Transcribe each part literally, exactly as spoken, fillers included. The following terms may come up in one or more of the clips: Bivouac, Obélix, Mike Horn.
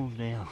cools down.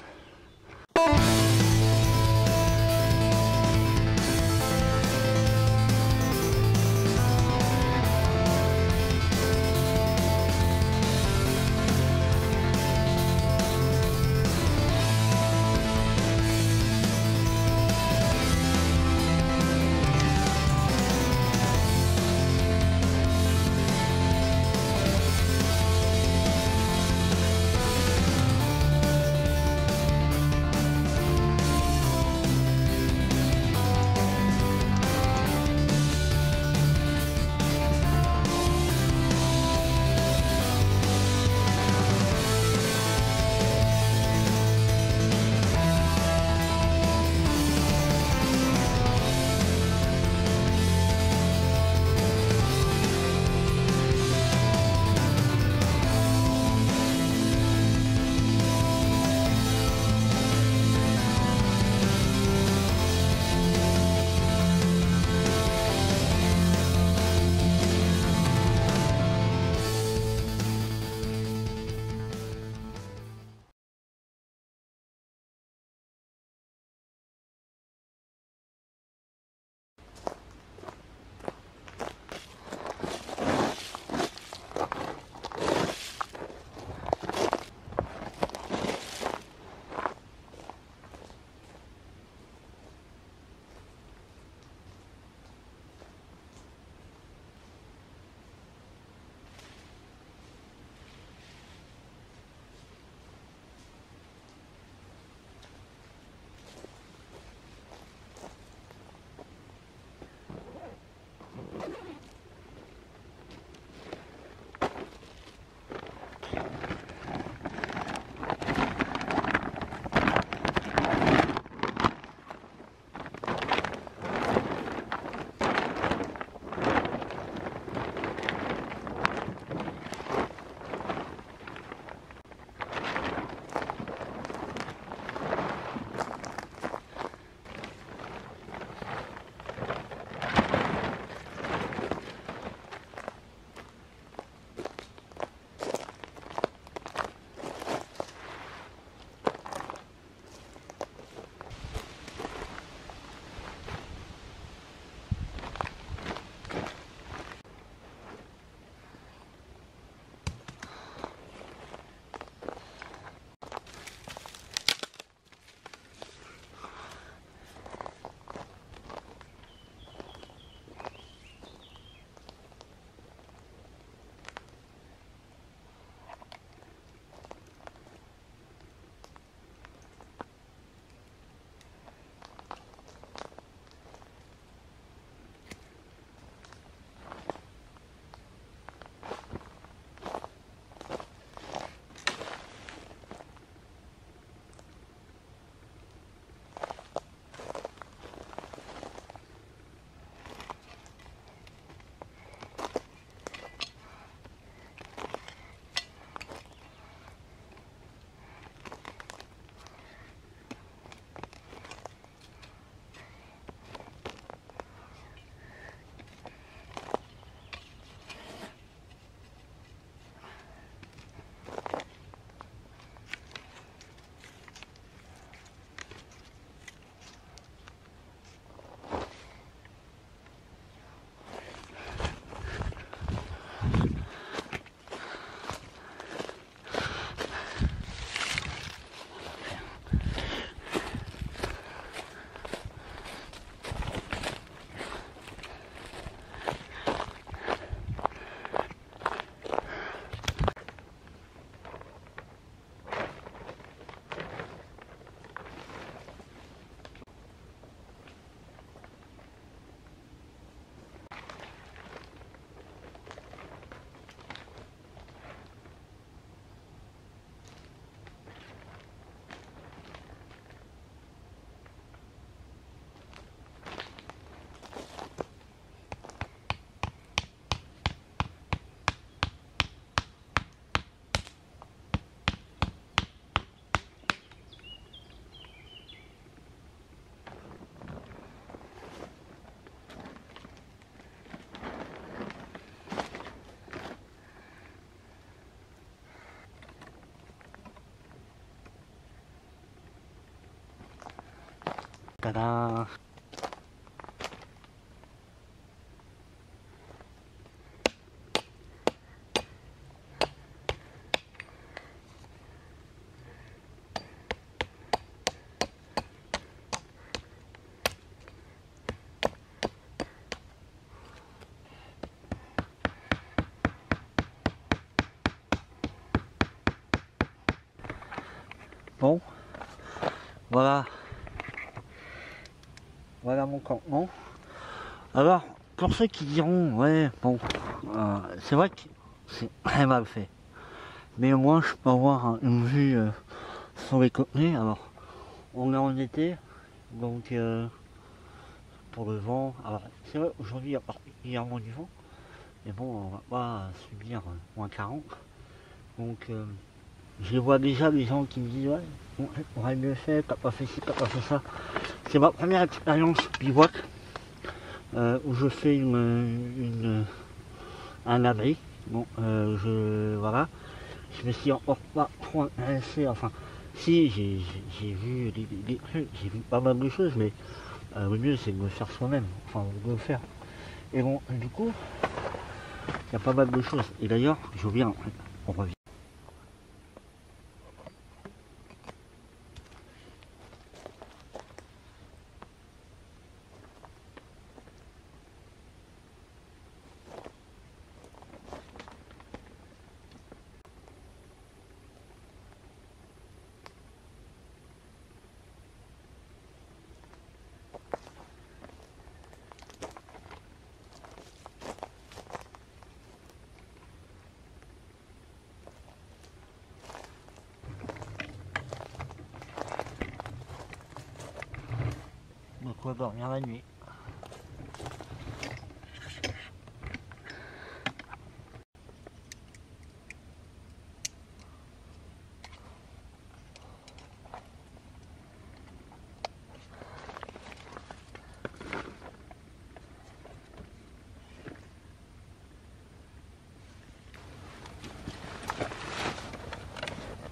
Tadam. Bon, voilà, voilà mon campement. Alors, pour ceux qui diront, ouais, bon, euh, c'est vrai que c'est très mal fait, mais au moins je peux avoir une vue euh, sur les côtés. Alors, on est en été, donc euh, pour le vent, alors c'est vrai, aujourd'hui il y a particulièrement du vent, mais bon, on va pas subir euh, moins quarante, donc... Euh, je vois déjà les gens qui me disent ouais, on aurait mieux fait, t'as pas fait ci, t'as pas fait ça. C'est ma première expérience bivouac euh, où je fais une, une, un abri. Bon, euh, je voilà, je me suis encore pas trop intéressé. Enfin, si j'ai vu des, des, des trucs, j'ai vu pas mal de choses, mais euh, le mieux c'est de le faire soi-même. Enfin, de le faire. Et bon, du coup, il y a pas mal de choses. Et d'ailleurs, je viens, on revient. On va dormir la nuit.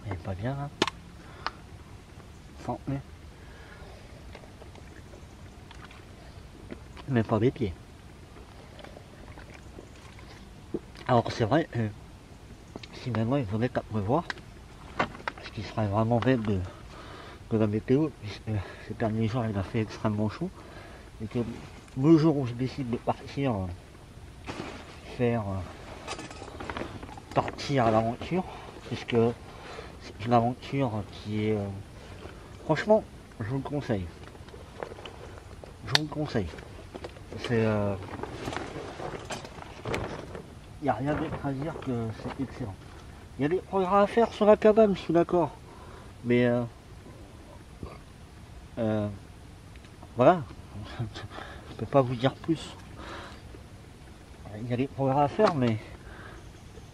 Elle est pas bien là. Sans mais. Même pas mes pieds. Alors c'est vrai, euh, si maintenant ils venaient qu'à me voir, ce qui serait vraiment bête de, de la météo, puisque euh, ces derniers jours il a fait extrêmement chaud, et que le jour où je décide de partir, euh, faire euh, partir à l'aventure, puisque c'est une aventure qui est... Euh, franchement, je vous le conseille. Je vous le conseille. C'est... Il euh, n'y a rien d'autre à dire que c'est excellent. Il y a des progrès à faire sur la cabane, je suis d'accord. Mais... Euh, euh, voilà. Je ne peux pas vous dire plus. Il y a des progrès à faire, mais...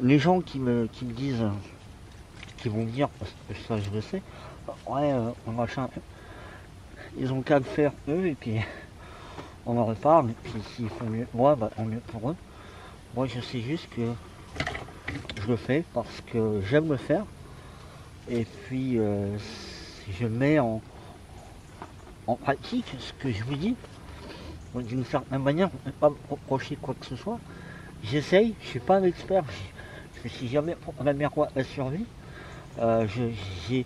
Les gens qui me, qui me disent... Qui vont me dire, parce que ça je le sais... Ouais, euh, machin... Ils ont qu'à le faire eux, et puis... On en reparle, et puis s'ils font mieux que moi, bah, tant mieux pour eux. Moi je sais juste que je le fais parce que j'aime le faire. Et puis euh, je mets en, en pratique ce que je vous dis. D'une certaine manière, on ne peut pas me reprocher quoi que ce soit. J'essaye, je ne suis pas un expert, je ne suis jamais première fois à la survie. Euh, j'ai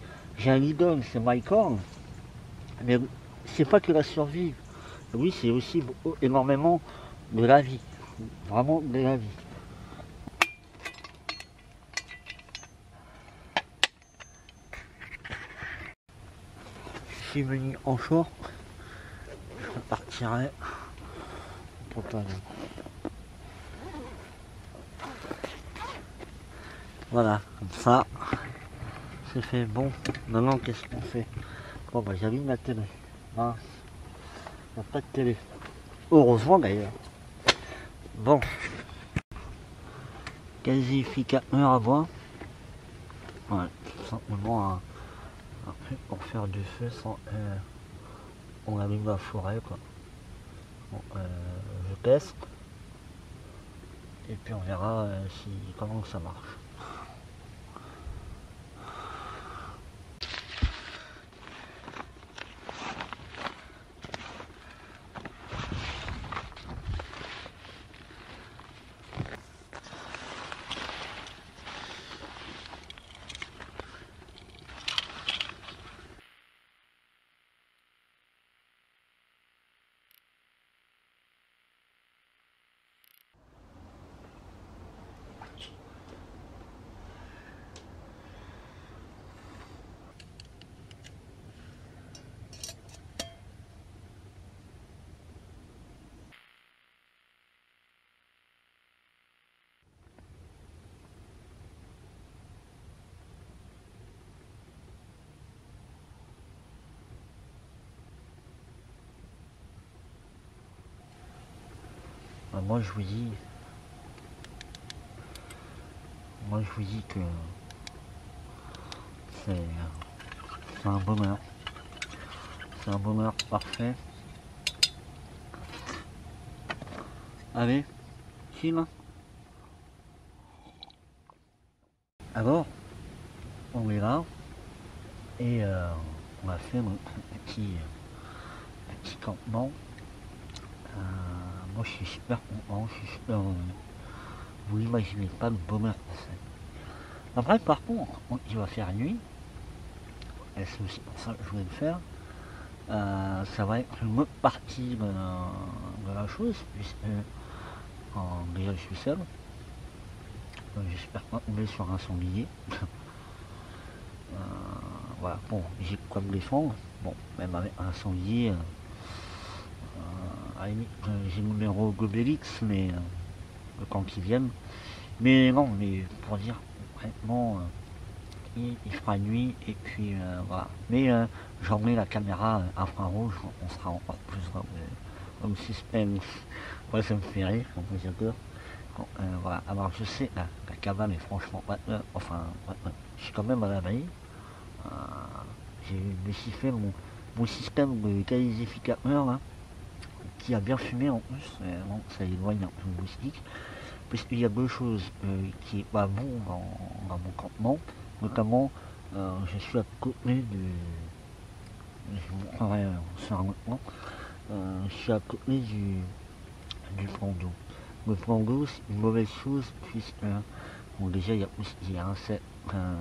un idole, c'est Mike Horn. Mais c'est pas que la survie. Oui, c'est aussi énormément de la vie, vraiment de la vie. Je suis venu en short, je repartirai pour toi. Voilà, comme ça, c'est fait. Bon, maintenant qu'est-ce qu'on fait? Bon, bah j'allume la télé. Hein. Il n'y a pas de télé. Heureusement d'ailleurs. Bon. Quasi efficacement à bois. Voilà, tout simplement un, un truc pour faire du feu sans... Euh, on allume la forêt quoi. Bon, euh, je teste. Et puis on verra euh, si, comment ça marche. Enfin, moi je vous dis, moi je vous dis que c'est un bonheur, c'est un bonheur parfait. Allez, chill. Alors, on est là et euh, on a fait notre petit, petit campement. Euh, moi je suis super content, je suis super heureux. Vous n'imaginez pas le bonheur que c'est. Après par contre, on, il va faire nuit, et c'est aussi pour ça que je voulais le faire. Euh, ça va être une autre partie de la, de la chose, puisque euh, déjà je suis seul. J'espère pas tomber sur un sanglier. euh, voilà, bon, j'ai quoi me défendre. Bon, même avec un sanglier, euh, euh, à la limite, j'ai mon numéro Gobelix, mais euh, quand ils viennent. Mais non, mais pour dire concrètement, euh, il, il fera nuit et puis euh, voilà. Mais euh, j'en ai la caméra infrarouge, on sera encore plus dans le, dans le suspense. Ouais, ça me fait rire, on peut dire que. Euh, voilà. Alors je sais, la, la cabane est franchement pas euh, enfin, euh, je suis quand même à l'abri. Euh, J'ai déchiffré mon, mon système de qualificateur là, qui a bien fumé en plus. Euh, bon, ça éloigne un peu le moustique, puisqu'il y a deux choses euh, qui n'est pas bon dans, dans mon campement. Notamment, euh, je suis à côté du... Je vous montrerai sur un autre plan. Euh, je suis à côté du, du plan d'eau. Le plan d'eau, c'est une mauvaise chose, puisque euh, bon, déjà il y a un insecte euh,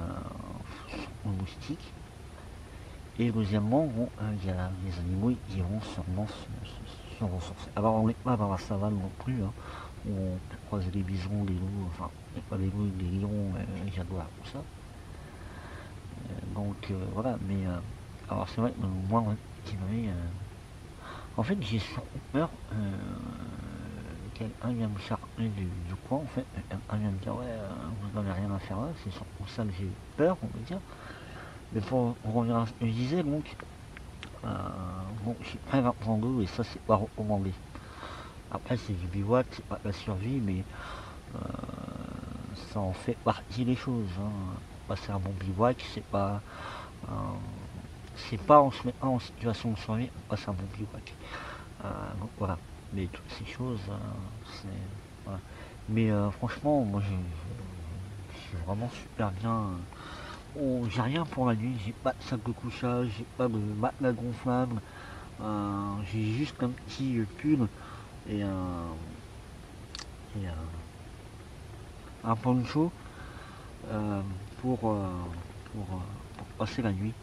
moustique, et deuxièmement, bon, euh, il y a les animaux qui vont sûrement se, se, se ressourcer. Alors on n'est pas dans la savane non plus, hein, où on croise des bisons, des loups, enfin, pas des loups, des lions, euh, les jaguars, tout ça. Euh, donc euh, voilà, mais euh, alors c'est vrai que moi, euh, en fait, j'ai surtout peur. Euh, Un vient me charger du, du coin en fait, un vient me dire ouais euh, vous n'avez rien à faire là, c'est pour ça que j'ai peur on va dire. Mais pour revenir à ce que je disais donc, euh, bon je suis prêt à prendre l'eau et ça c'est pas recommandé. Après c'est du bivouac, c'est pas de la survie mais euh, ça en fait partie des choses. Hein. Passer un bon bivouac c'est pas, euh, c'est pas en se mettant en situation de survie, passer un bon bivouac. Euh, donc voilà. Mais toutes ces choses, euh, c'est... Voilà. Mais euh, franchement, moi je suis vraiment super bien. Oh, j'ai rien pour la nuit, j'ai pas de sac de couchage, j'ai pas de matelas gonflable, euh, j'ai juste un petit pull et, euh, et euh, un poncho euh, pour, euh, pour, pour passer la nuit.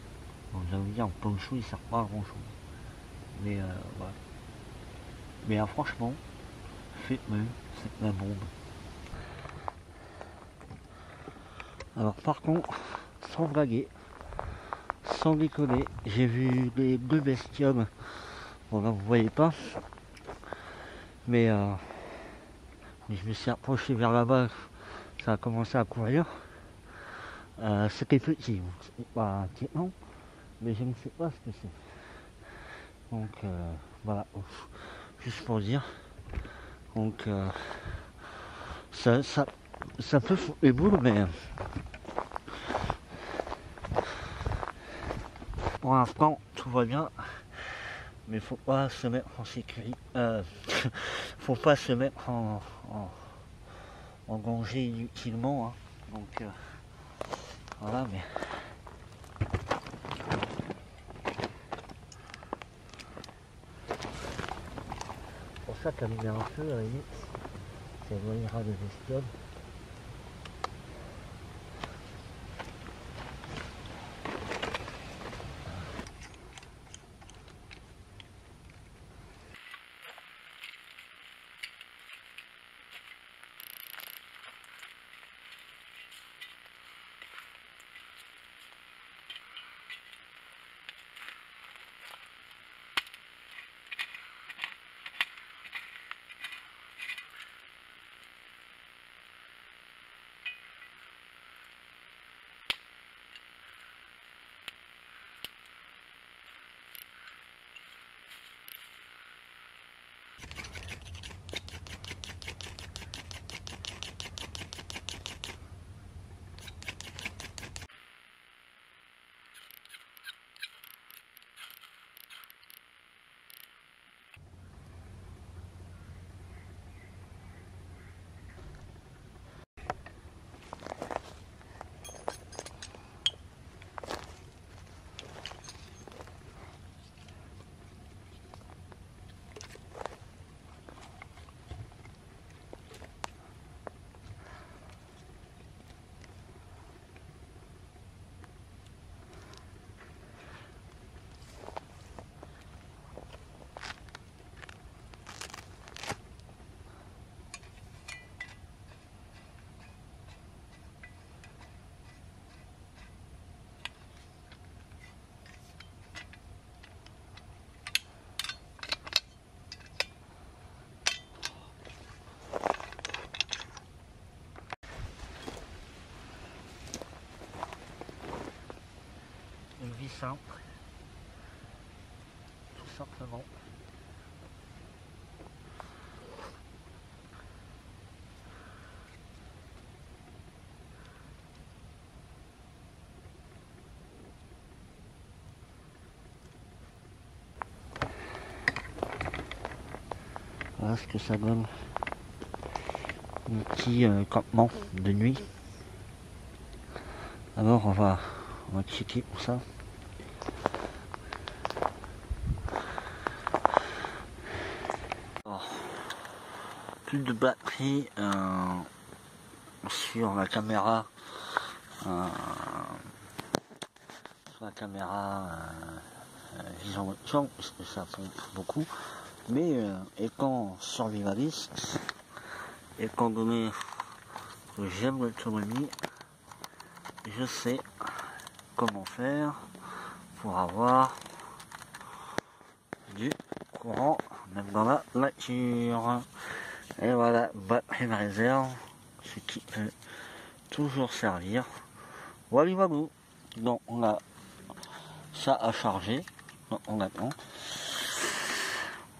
Donc j'allais dire, un poncho il sert pas à grand chose. Mais euh, voilà. Mais là, franchement, faites-le, c'est la bombe. Alors par contre, sans blaguer, sans déconner, j'ai vu les deux bestioles. Bon là vous voyez pas, mais euh, je me suis approché vers là-bas, ça a commencé à courir. Euh, C'était petit, c'était pas non, mais je ne sais pas ce que c'est. Donc euh, voilà. Ouf. Juste pour dire, donc euh, ça, ça, ça peut foutre les boules, mais euh, pour l'instant tout va bien, mais faut pas se mettre en sécurité, euh, faut pas se mettre en, en, en danger inutilement, hein. Donc euh, voilà, mais. Ça calmer un peu à la limite, ça éloignera des bestioles. simple. Tout simplement. Voilà ce que ça donne. Un petit euh, campement de nuit. Alors on va, on va checker pour ça. Alors, plus de batterie euh, sur la caméra euh, sur la caméra euh, vision nocturne, parce que ça pompe beaucoup, mais euh, étant survivaliste, étant donné que j'aime l'autonomie, je sais comment faire pour avoir du courant même dans la nature. Et voilà, batterie de réserve, ce qui peut toujours servir. Wally Wabou. Donc on a ça à charger, donc on attend.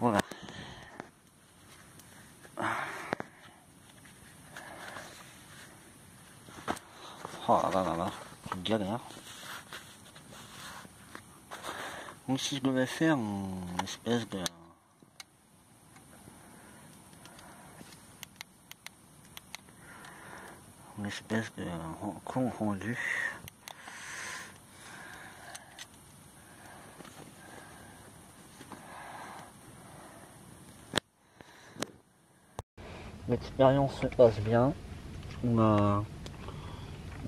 Voilà. Oh là là là, une galère. Donc si je devais faire une espèce de... Une espèce de compte rendu. L'expérience se passe bien. On a...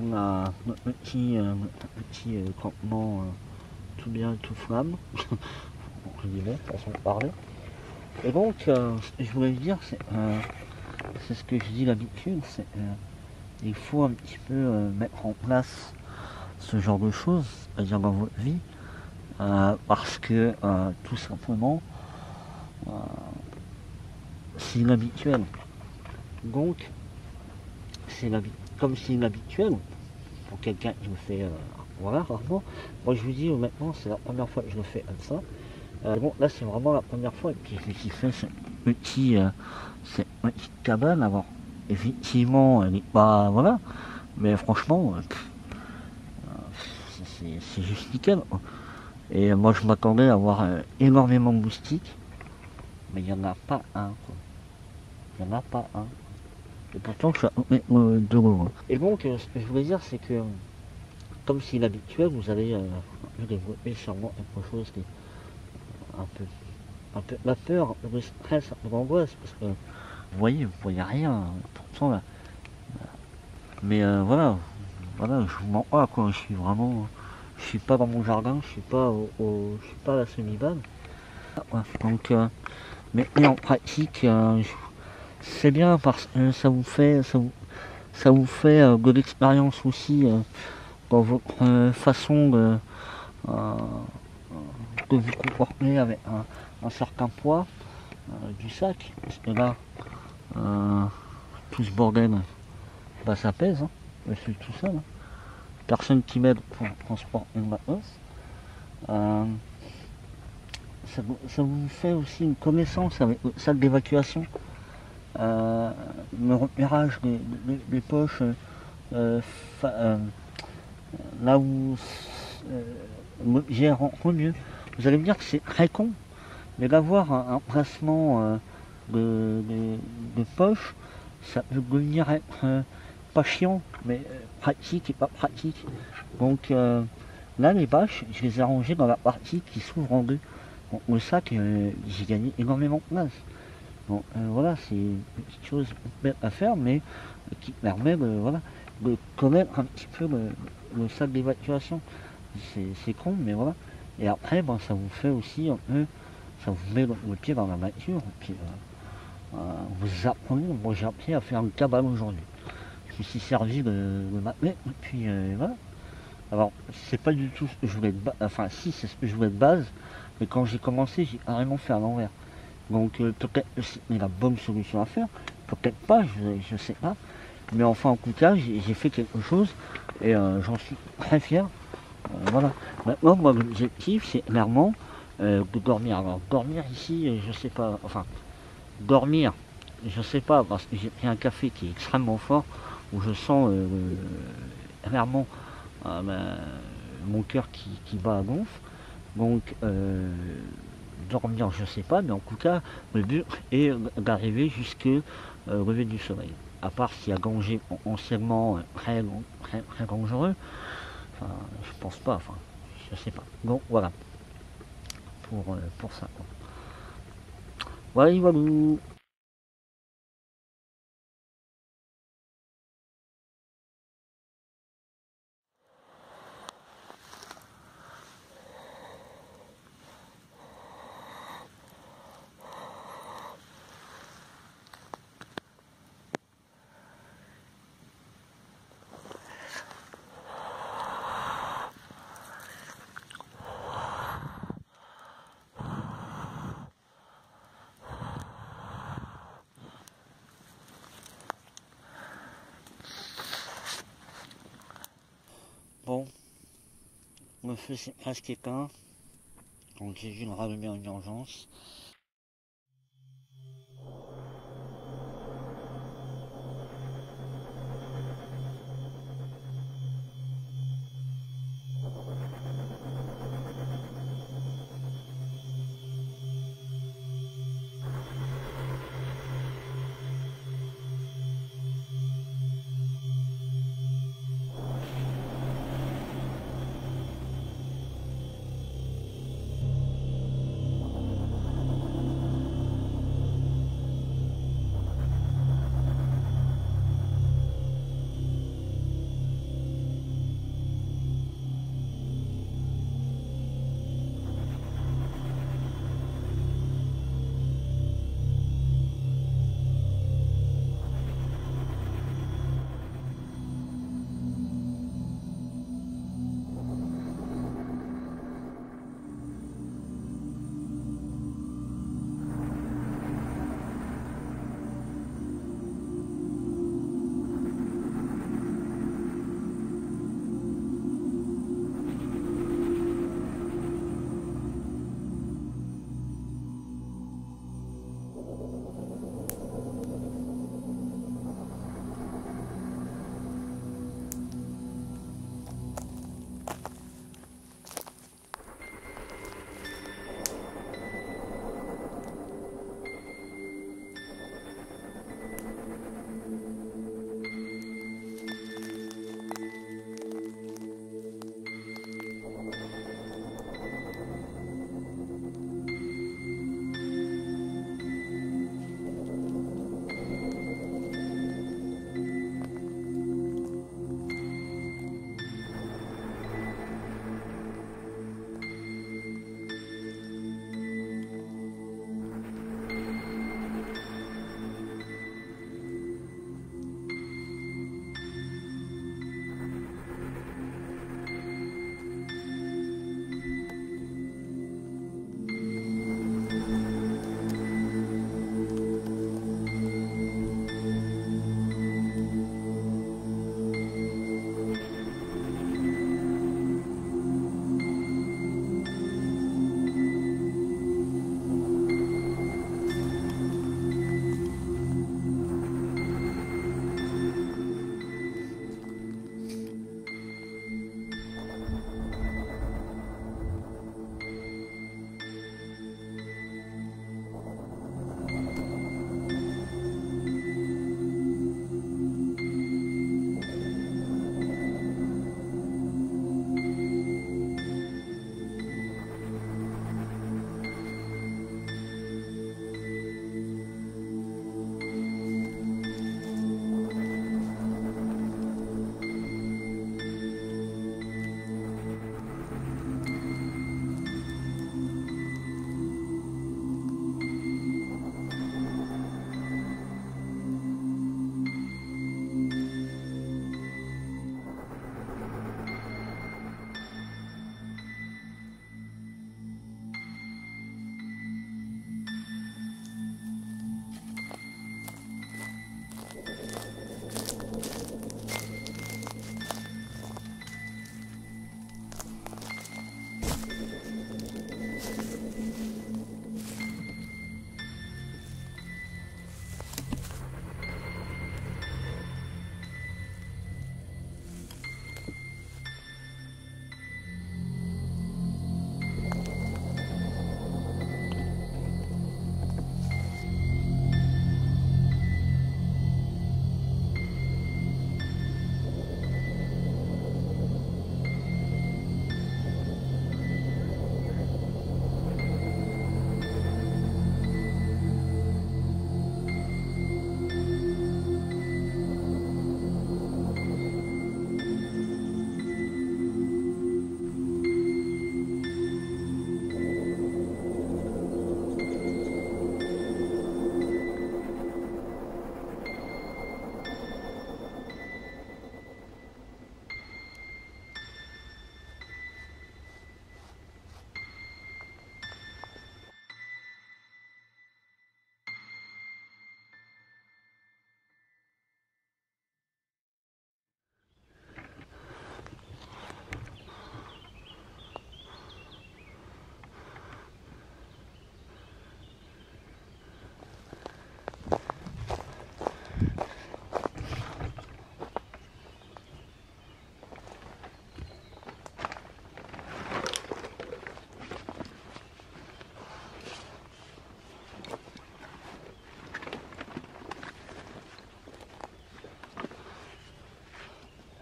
On a notre petit, euh, notre petit euh, campement euh, tout bien, tout flamme. Je dirais, façon de parler. Et donc, euh, ce que je voulais dire, c'est euh, ce que je dis d'habitude, c'est euh, il faut un petit peu euh, mettre en place ce genre de choses, c'est-à-dire dans votre vie, euh, parce que euh, tout simplement, euh, c'est inhabituel. Donc, c'est l'habitude. Comme c'est inhabituel, pour quelqu'un qui le fait, euh, voilà, rarement. Moi je vous dis maintenant, c'est la première fois que je le fais comme ça. Euh, bon, là c'est vraiment la première fois que j'ai fait cette petite, euh, cette petite cabane. Alors, effectivement, elle n'est pas, voilà, mais franchement, euh, c'est juste nickel. Et moi je m'attendais à avoir euh, énormément de moustiques, mais il n'y en a pas un, quoi. Il n'y en a pas un. Et pourtant je suis à deux euros. Et donc ce que je voulais dire, c'est que comme c'est l'habituel, vous allez euh, développer sûrement quelque chose qui est un peu, un peu la peur, le stress, l'angoisse, parce que vous voyez, vous voyez rien, pourtant là. Mais euh, voilà, voilà, je vous mens pas, quoi, je suis vraiment. Je suis pas dans mon jardin, je suis pas au, au, je suis pas à la semi-balle. Donc euh, mais et en pratique, euh, je c'est bien parce que ça vous fait ça vous, ça vous fait euh, de l'expérience aussi euh, dans votre euh, façon de, euh, de vous comporter avec un, un certain poids euh, du sac, parce que là euh, tout ce bordel, bah, ça pèse, hein. Je suis tout seul, hein. Personne qui m'aide pour transporter une matos. euh, ça, ça vous fait aussi une connaissance avec le sac d'évacuation. Euh, le repérage des, des, des poches, euh, fa, euh, là où euh, l'objet rentre mieux. Vous allez me dire que c'est très con, mais d'avoir un, un placement euh, de, de, de poche, ça peut devenir être euh, pas chiant, mais euh, pratique et pas pratique. Donc euh, là, les bâches, je les ai rangées dans la partie qui s'ouvre en deux. Donc le sac, euh, j'ai gagné énormément de place. Bon, euh, voilà, c'est une petite chose à faire, mais euh, qui permet de, voilà, de connaître un petit peu le, le sac d'évacuation. C'est con, mais voilà. Et après, ben, ça vous fait aussi un peu, ça vous met le, le pied dans la nature, et puis euh, euh, vous apprenez. Moi, j'ai appris à faire une cabane aujourd'hui. Je me suis servi de, de ma lettre, et puis euh, voilà. Alors, c'est pas du tout ce que je voulais de base, enfin, si, c'est ce que je voulais de base, mais quand j'ai commencé, j'ai carrément fait à l'envers. Donc euh, peut-être que c'est la bonne solution à faire, peut-être pas, je ne sais pas. Mais enfin en tout cas, j'ai fait quelque chose et euh, j'en suis très fier. Voilà. Maintenant, moi, l'objectif, c'est clairement euh, de dormir. Alors, dormir ici, je sais pas, enfin, dormir, je sais pas, parce que j'ai pris un café qui est extrêmement fort, où je sens euh, clairement euh, bah, mon cœur qui, qui bat à gonfle. Donc, euh, dormir, je sais pas, mais en tout cas, le but est d'arriver jusqu'au euh, lever du soleil. À part s'il y a danger anciennement très, très, très dangereux. Enfin, je pense pas, enfin, je sais pas. Donc voilà, pour, euh, pour ça, quoi. Voilà, voilà. Bon, le feu s'est presque éteint, donc j'ai dû le rallumer en urgence.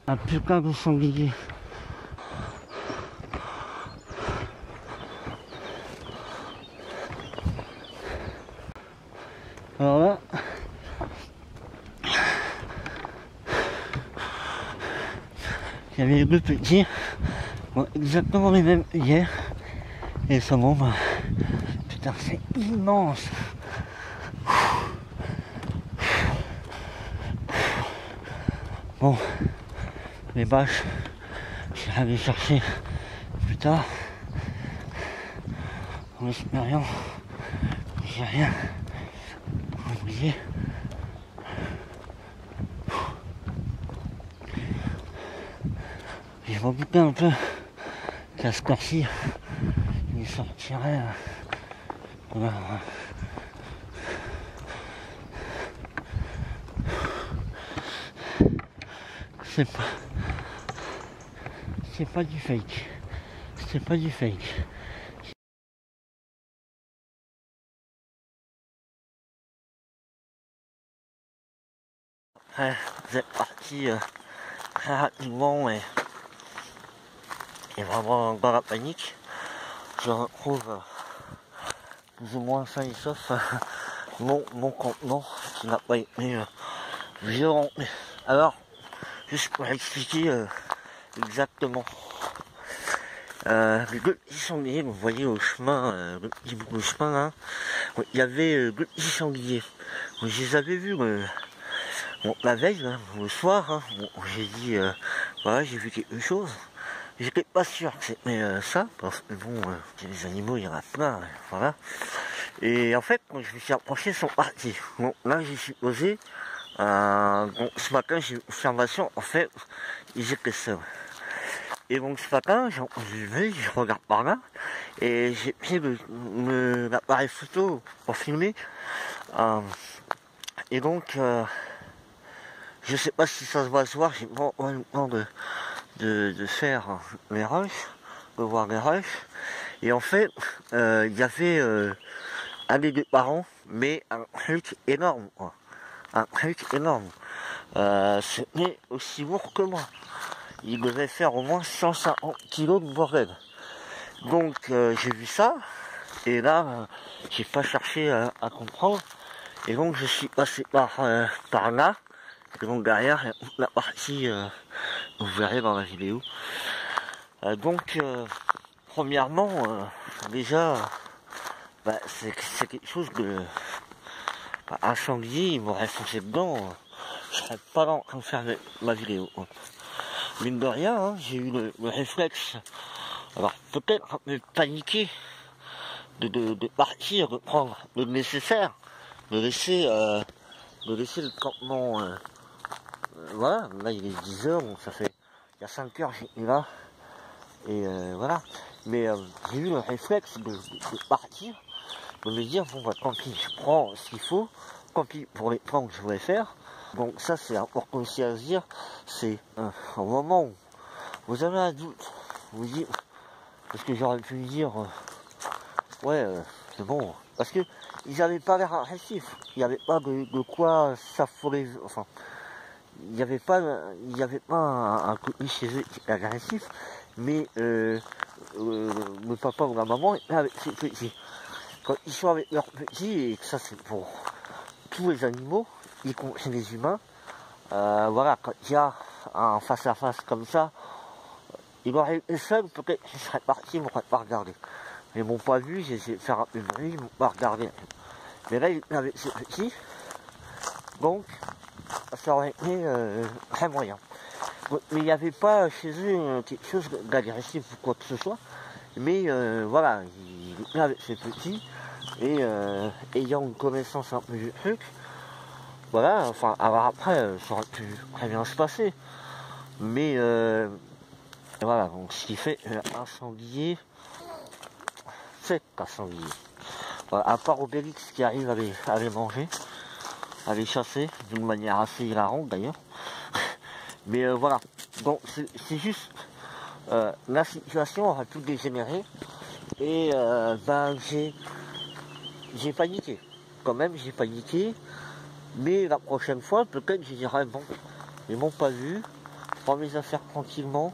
Un putain de sanglier. Alors là, il y avait deux petits, bon, exactement les mêmes hier, et ça bon, bah, putain c'est immense. Bon, les bâches, je vais aller chercher plus tard, en espérant que j'ai rien oublié. Je vais goûter un peu qu'à ce temps-ci, il sortirait euh, euh, c'est pas, c'est pas du fake, c'est pas du fake. Ouais, vous êtes parti euh, très rapidement et, et vraiment encore la panique. Je retrouve euh, plus ou moins sain et sauf euh, mon, mon contenant qui n'a pas été euh, violent. Alors, juste pour expliquer euh, exactement. Euh, les deux petits sangliers, vous voyez au chemin, euh, le petit bout de chemin là, hein, il y avait euh, deux petits sangliers. Je les avais vus euh, bon, la veille, hein, le soir, hein, bon, j'ai dit, euh, voilà, j'ai vu quelque chose. J'étais pas sûr que c'était euh, ça, parce que bon, euh, les animaux, il y en a plein, hein, voilà. Et en fait, quand je me suis approché, ils sont partis. Bon, là, j'ai supposé. Euh, donc ce matin j'ai eu une observation, en fait ils étaient seuls. Et donc ce matin j'ai entendu, je regarde par là et j'ai pris l'appareil photo pour filmer. Euh, et donc euh, je sais pas si ça se voit ce soir, j'ai pas eu le temps de, de, de faire les rushs, de voir les rushs. Et en fait il euh, y avait euh, un des deux parents, mais un truc énorme quoi. Un truc énorme, euh, c'était aussi lourd que moi, il devait faire au moins cent cinquante kilos de bordel. Donc euh, j'ai vu ça, et là euh, j'ai pas cherché euh, à comprendre, et donc je suis passé par, euh, par là, et donc derrière la partie, euh, vous verrez dans la vidéo. Euh, donc euh, premièrement, euh, déjà, bah, c'est quelque chose de... Un sanglier, il m'aurait foncé dedans, je serais pas là en train de faire ma vidéo. Mine de rien, hein, j'ai eu le, le réflexe, alors peut-être me paniquer, de, de, de partir, de prendre le nécessaire, de laisser, euh, de laisser le campement. Euh, euh, voilà, là il est dix heures, donc ça fait. Il y a cinq heures j'étais là, et euh, voilà. Mais euh, j'ai eu le réflexe de, de, de partir. Je me dire, bon, bah, tant pis, je prends ce qu'il faut, tant pis pour les plans que je voulais faire. Donc, ça, c'est important aussi à se dire, c'est euh, au moment où vous avez un doute, vous dites, parce que j'aurais pu dire, euh, ouais, euh, c'est bon, parce que ils n'avaient pas l'air agressifs, il n'y avait pas de, de quoi s'affoler, enfin, il n'y avait pas, il n'y avait pas un, un contenu chez eux agressif, mais euh, euh, le papa ou la maman, c'est petit. Quand ils sont avec leurs petits, et que ça c'est pour tous les animaux, y compris les humains, euh, voilà, quand il y a un face-à-face comme ça, il aurait été seul, peut-être qu'ils seraient partis, ils ne m'auraient pas regardé. Ils m'ont pas vu, j'ai essayé de faire un peu de bruit, ils m'ont pas regardé. Mais là, ils étaient avec ces petits, donc ça aurait été euh, très moyen. Mais il n'y avait pas chez eux quelque chose d'agressif ou quoi que ce soit. Mais euh, voilà, il est là avec ses petits, et euh, ayant une connaissance un peu du truc, voilà, enfin, alors après, euh, ça aurait pu très bien se passer. Mais euh, voilà, donc ce qui fait euh, un sanglier, c'est un sanglier. Voilà, à part Obélix qui arrive à les, à les manger, à les chasser, d'une manière assez hilarante d'ailleurs. Mais euh, voilà, donc c'est juste. Euh, la situation aura tout dégénéré et euh, ben j'ai j'ai paniqué quand même, j'ai paniqué, mais la prochaine fois peut-être je dirais bon, ils m'ont pas vu, prends mes affaires tranquillement,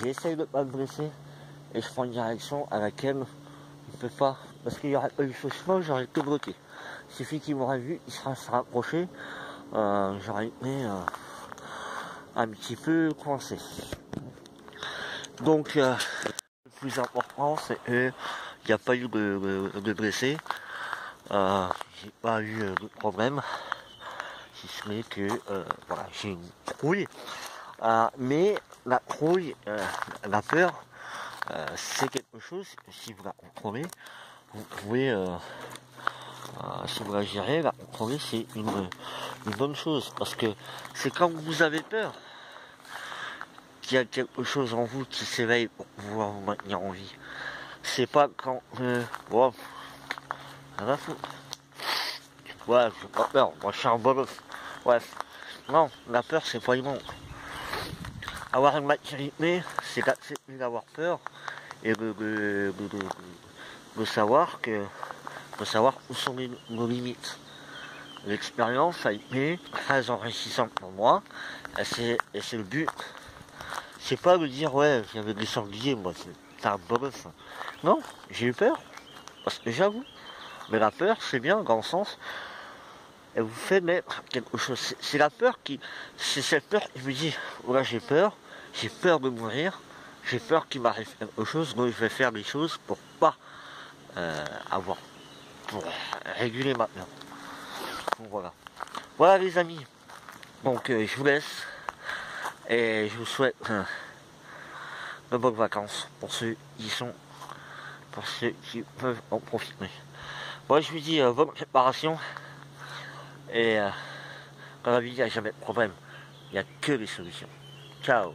j'essaye de pas me blesser et je prends une direction à laquelle on ne peut pas, parce qu'il n'y aurait pas eu ce chemin, j'aurais tout bloqué. Il suffit qu'il m'aurait vu, il sera se rapproché, euh, j'aurais été euh, un petit peu coincé. Donc euh, le plus important c'est qu'il n'y a pas eu de, de, de blessés, euh, j'ai pas eu de problème, si ce n'est que euh, voilà, j'ai une trouille. Euh, mais la trouille, euh, la peur, euh, c'est quelque chose, si vous la contrôlez, vous pouvez, euh, euh, si vous la gérez, la contrôler, c'est une, une bonne chose. Parce que c'est quand vous avez peur qu'il y a quelque chose en vous qui s'éveille pour pouvoir vous maintenir en vie. C'est pas quand, euh, bon, ça va foutre. Ouais, j'ai pas peur, moi je suis un bon oeuf. Ouais, non, la peur c'est pas immonde. Avoir une maturité, c'est d'accepter d'avoir peur et de, de, de, de, de savoir que de savoir où sont les, nos limites. L'expérience a été très enrichissante pour moi et c'est le but. C'est pas de dire ouais j'avais des sangliers, moi c'est un bof. Non, j'ai eu peur, parce que j'avoue. Mais la peur c'est bien dans le sens. Elle vous fait mettre quelque chose. C'est la peur qui. C'est cette peur qui me dit, oh là j'ai peur, j'ai peur de mourir, j'ai peur qu'il m'arrive quelque chose, donc je vais faire des choses pour pas euh, avoir. Pour réguler ma peur. Donc voilà. Voilà les amis. Donc euh, je vous laisse. Et je vous souhaite euh, de bonnes vacances pour ceux qui sont. Pour ceux qui peuvent en profiter. Moi je vous dis euh, bonne préparation. Et euh, dans la vie, il n'y a jamais de problème. Il n'y a que des solutions. Ciao.